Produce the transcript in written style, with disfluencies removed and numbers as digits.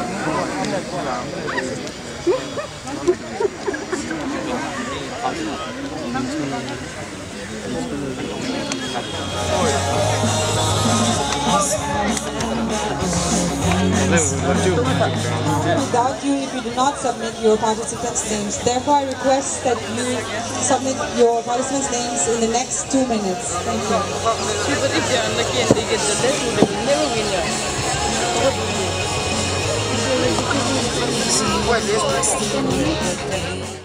Without you, if you do not submit your participants' names, therefore I request that you submit your participants' names in the next 2 minutes. Thank you. But if they are unlucky and they get the death, they will never win that. What is